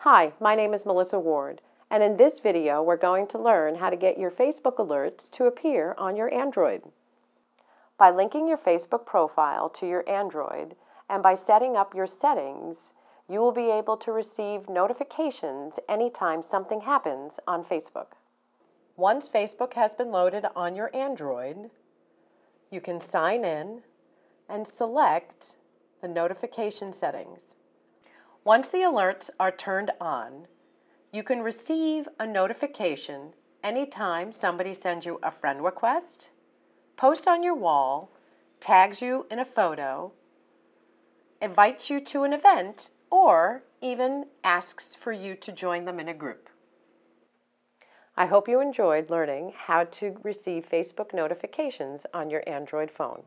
Hi, my name is Melissa Ward, and in this video we're going to learn how to get your Facebook alerts to appear on your Android. By linking your Facebook profile to your Android and by setting up your settings, you will be able to receive notifications anytime something happens on Facebook. Once Facebook has been loaded on your Android, you can sign in and select the notification settings. Once the alerts are turned on, you can receive a notification anytime somebody sends you a friend request, posts on your wall, tags you in a photo, invites you to an event, or even asks for you to join them in a group. I hope you enjoyed learning how to receive Facebook notifications on your Android phone.